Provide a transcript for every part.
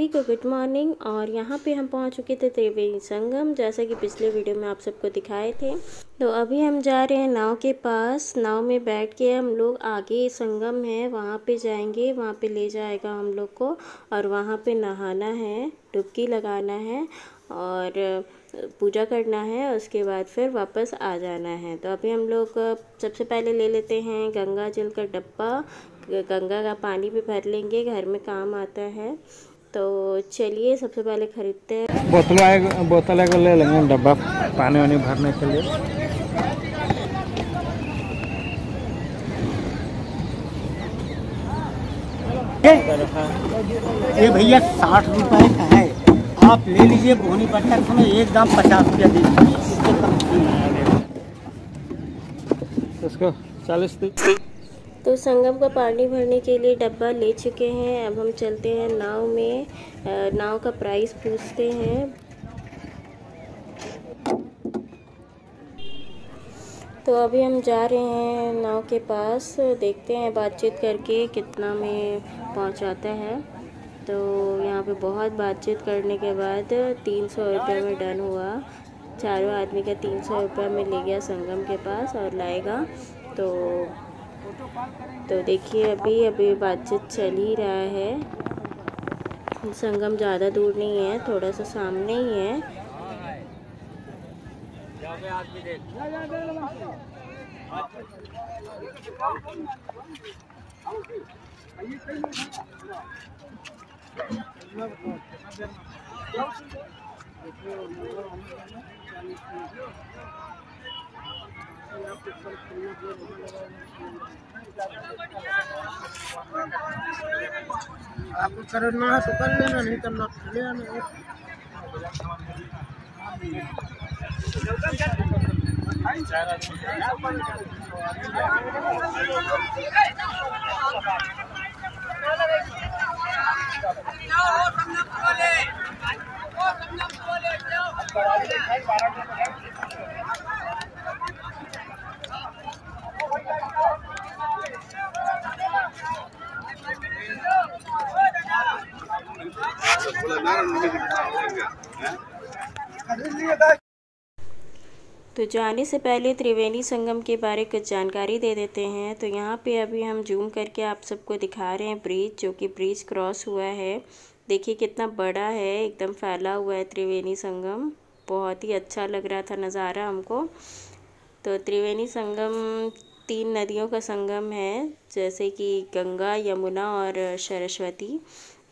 सभी को good morning. और यहाँ पे हम पहुँच चुके थे त्रिवेणी संगम, जैसा कि पिछले वीडियो में आप सबको दिखाए थे। तो अभी हम जा रहे हैं नाव के पास। नाव में बैठ के हम लोग आगे संगम है वहाँ पे जाएंगे, वहाँ पे ले जाएगा हम लोग को, और वहाँ पे नहाना है, डुबकी लगाना है और पूजा करना है, उसके बाद फिर वापस आ जाना है। तो अभी हम लोग सबसे पहले ले लेते हैं गंगा जल का डब्बा, गंगा का पानी भी भर लेंगे, घर में काम आता है। तो चलिए सबसे पहले खरीदते हैं बोतल आगे ले लेंगे डब्बा पानी वानी भरने के लिए। ये भैया 60 रुपए का है, आप ले लीजिए। बोनी बट्टर हमें एक दाम 50 रुपया दीजिए, इसको 40। तो संगम का पानी भरने के लिए डब्बा ले चुके हैं। अब हम चलते हैं नाव में, नाव का प्राइस पूछते हैं। तो अभी हम जा रहे हैं नाव के पास, देखते हैं बातचीत करके कितना में पहुंचाता है। तो यहाँ पे बहुत बातचीत करने के बाद 300 रुपये में डन हुआ। चारों आदमी का 300 रुपये में ले गया संगम के पास और लाएगा। तो देखिए अभी बातचीत चल ही रहा है। संगम ज़्यादा दूर नहीं है, थोड़ा सा सामने ही है। आपको करना है तो कर लेना, नहीं करना ले आना। तो जाने से पहले त्रिवेणी संगम के बारे में कुछ जानकारी दे देते हैं। तो यहाँ पे अभी हम जूम करके आप सबको दिखा रहे हैं ब्रिज, जो कि ब्रिज क्रॉस हुआ है। देखिए कितना बड़ा है, एकदम फैला हुआ है त्रिवेणी संगम। बहुत ही अच्छा लग रहा था नज़ारा हमको। तो त्रिवेणी संगम 3 नदियों का संगम है, जैसे कि गंगा, यमुना और सरस्वती।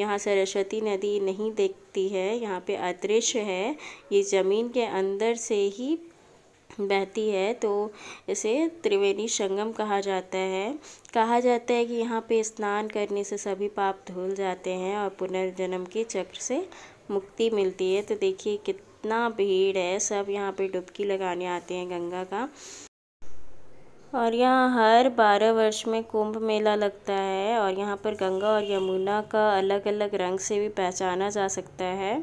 यहाँ सरस्वती नदी नहीं दिखती है, यहाँ पे अदृश्य है, ये ज़मीन के अंदर से ही बहती है। तो इसे त्रिवेणी संगम कहा जाता है। कहा जाता है कि यहाँ पे स्नान करने से सभी पाप धुल जाते हैं और पुनर्जन्म के चक्र से मुक्ति मिलती है। तो देखिए कितना भीड़ है, सब यहाँ पे डुबकी लगाने आते हैं गंगा का। और यहाँ हर 12 वर्ष में कुंभ मेला लगता है और यहाँ पर गंगा और यमुना का अलग अलग रंग से भी पहचाना जा सकता है।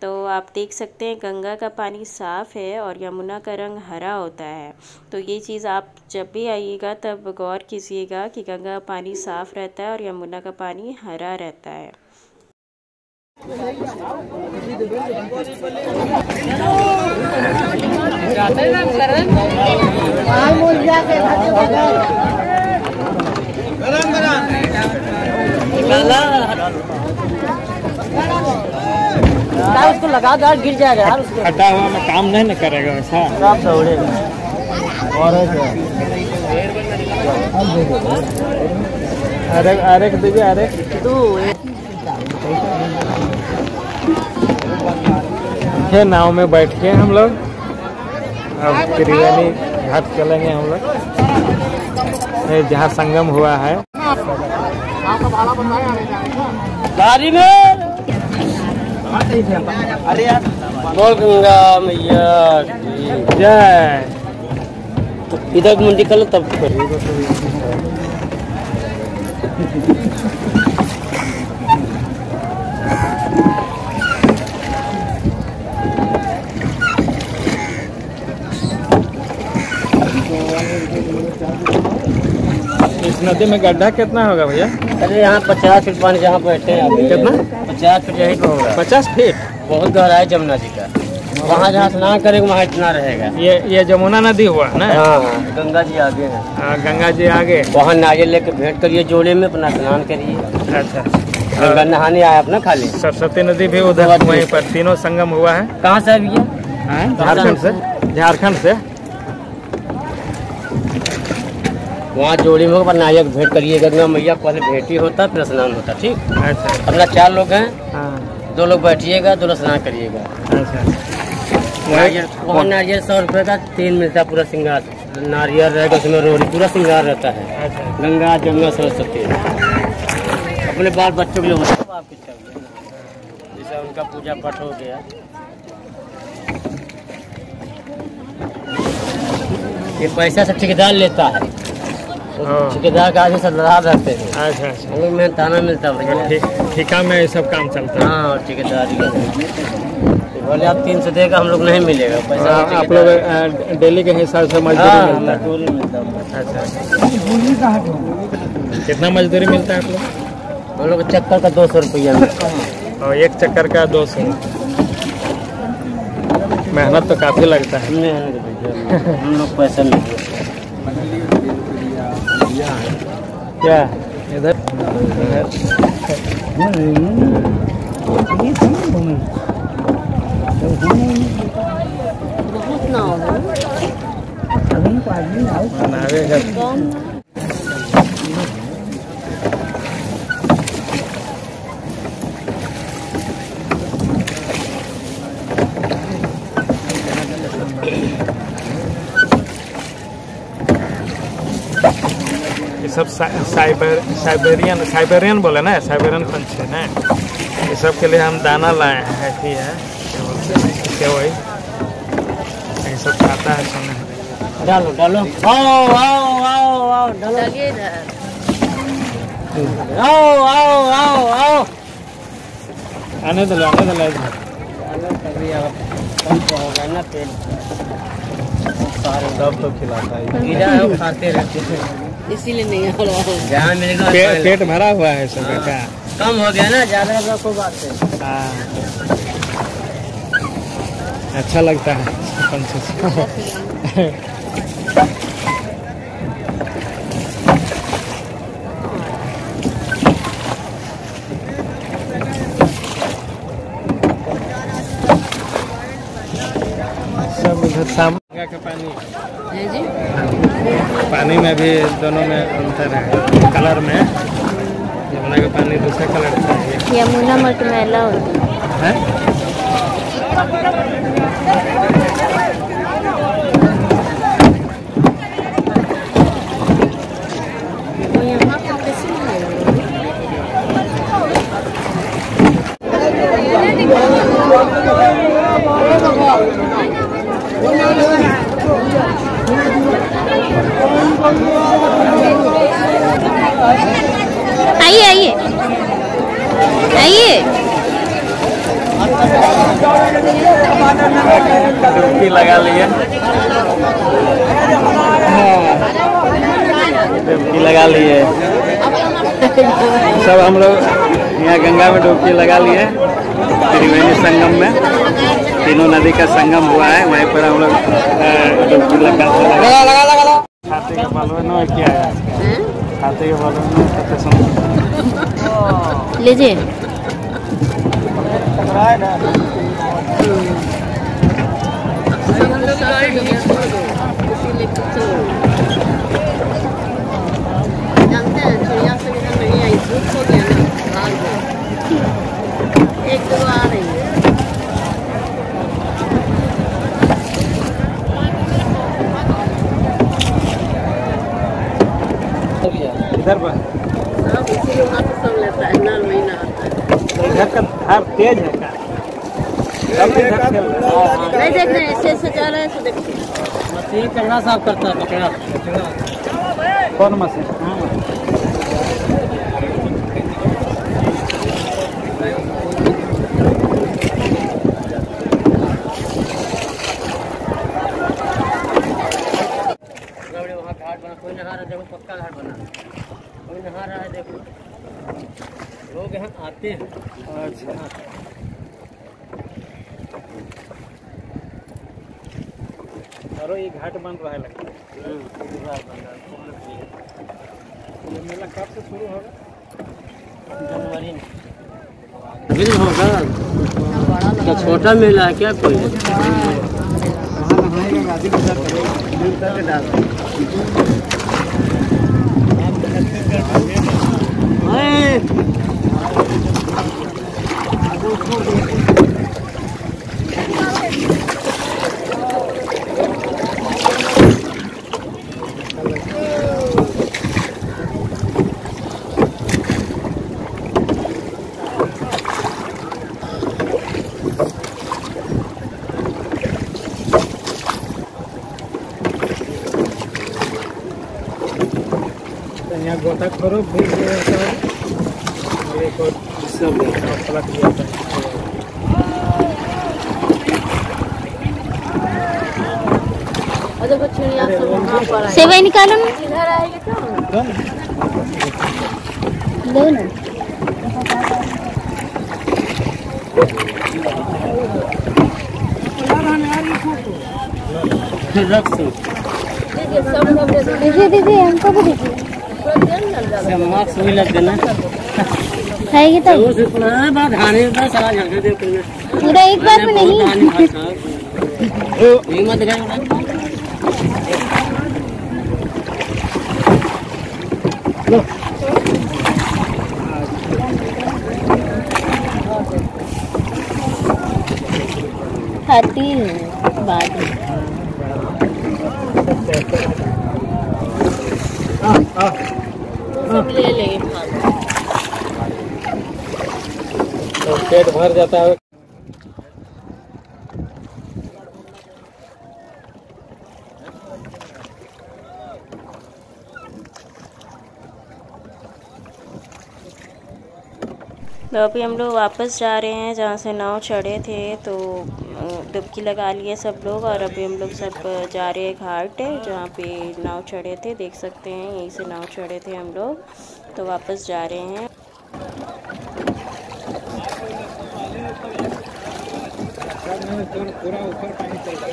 तो आप देख सकते हैं गंगा का पानी साफ़ है और यमुना का रंग हरा होता है। तो ये चीज़ आप जब भी आइएगा तब गौर कीजिएगा कि गंगा का पानी साफ़ रहता है और यमुना का पानी हरा रहता है। उसको लगा दो, गिर जाएगा यार। हटा हुआ में काम नहीं ना करेगा वैसा। अरे दीजिए, अरे है नाव में बैठ के हम लोग अब त्रिवेणी घाट चलेंगे हम लोग, जहाँ संगम हुआ है। गाड़ी में अरे यार बोल गंगा मैया जय। इधर मुझे निकलो तब कर। इस नदी में गड्ढा कितना होगा भैया? अरे यहाँ 50 फीट पानी, जहाँ बैठे हैं कितना 50 फीट बहुत गहरा है जमुना जी का। वहाँ जहाँ स्नान करेगा वहाँ इतना रहेगा। ये जमुना नदी हुआ ना। हाँ, गंगा जी आगे है। गंगा जी आगे, वहाँ नारियल लेके भेंट करिए जोड़े में, अपना स्नान करिए। अच्छा, गंगा नहाने आया अपना खाली। सरस्वती नदी भी उधर वहीं पर, तीनों संगम हुआ है। कहाँ से है? झारखंड से। झारखंड से वहाँ जोड़ी में नारियल भेंट करिए। गंगा मैया पहले भेंट ही होता, फिर स्नान होता। ठीक। अच्छा, अपना 4 लोग हैं। दो लोग बैठिएगा, 2 लोग स्नान करिएगा। वहाँ नारियल 100 रुपये का 3 मिलता है। पूरा सिंगार नारियल रहेगा, उसमें रोड़ी पूरा सिंगार रहता है। गंगा जमुना सरस्वती अपने बाल बच्चों के लिए होता है। आपके चाहिए जैसे उनका पूजा पाठ हो गया। ये पैसा सब ठेकेदार लेता है, ठेकेदार का आदमी सलाह रहते हैं। अच्छा अच्छा, हम लोग मेहनताना मिलता है, ठेका में सब काम चलता है। हाँ, ठेकेदार बोले आप 300 देगा, हम लोग नहीं मिलेगा पैसा। आप लोग डेली के हिसाब से मजदूरी मिलता है। अच्छा, कितना मजदूरी मिलता है आप लोग? हम लोग चक्कर का 200 रुपया मिलता है। और एक चक्कर का 200। मेहनत तो काफ़ी लगता है। हम लोग पैसा मिलते क्या इधर ये सब साइबेरियन बोले ना, साइबेरियन पंछी है ना। ये सब के लिए हम दाना लाए हैं। ऐसी है क्या भाई, ये सब खाता है सामने। डालो डालो, आओ आओ आओ आओ, डालो आओ आओ आओ आओ। आने दो, आने दो, आने तभी आप कम होगा ना तेल। सारे दब तो खिलाता है, गिरा है वो खाते रहते हैं, इसीलिए नहीं खिलाओ। जहाँ मिलेगा पेट भरा हुआ है सब का, कम हो गया ना ज़्यादा का कोई बात नहीं। हाँ, अच्छा लगता है। सब उधर सामने गंगा का पानी जी? पानी में भी दोनों में अंतर है कलर में। यमुना का पानी दूसरा कलर का है। यमुना मटमैला होती है। आइए आइए आइए, डुबकी लगा लिए। डुबकी लगा लिए सब हम लोग यहाँ गंगा में डुबकी लगा लिए। त्रिवेणी संगम में तीनों नदी का संगम हुआ है, वहीं पर हम लोग डुबकी लगा। छाते के बालों में क्या है? छाते के बालों में लीजिए। इधर पर सब लेता है ना, महीना इधर का धार तेज है। नहीं देख रहे, इससे जा रहा है तो देखो। मशीन कचरा साफ करता है, कचरा। कौन मशीन? वहाँ घाट बना, कोई नहा रहा है देखो, पक्का घाट बना, कोई नहा रहा है देखो। लोग यहाँ रखते हैं। अच्छा और ये घाट बन रहा है लगता है। ये मेला कब से शुरू होगा? जनवरी में होगा। छोटा मेला है क्या कोई? गोता खोरो भी सब किया था। सेवई निकालो ना। इधर आएगा तो ले ना। दीजिए दीजिए हमको भी दीजिए। मास्क भी लग देना है तो पूरा एक बार में नहीं। लो हाथी बादल ले लेंगे। तो पेट भर जाता है। तो अभी हम लोग वापस जा रहे हैं जहाँ से नाव चढ़े थे। तो डुबकी लगा लिए सब लोग और अभी हम लोग सब जा रहे हैं घाट जहाँ पे नाव चढ़े थे। देख सकते हैं यहीं से नाव चढ़े थे हम लोग। तो वापस जा रहे हैं। पूरा ऊपर पानी चल रहा है।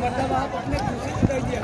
मतलब आप अपने खुशी से दीजिए।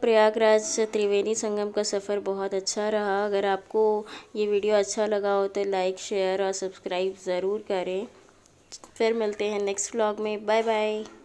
प्रयागराज त्रिवेणी संगम का सफ़र बहुत अच्छा रहा। अगर आपको ये वीडियो अच्छा लगा हो तो लाइक, शेयर और सब्सक्राइब ज़रूर करें। फिर मिलते हैं नेक्स्ट व्लॉग में। Bye bye.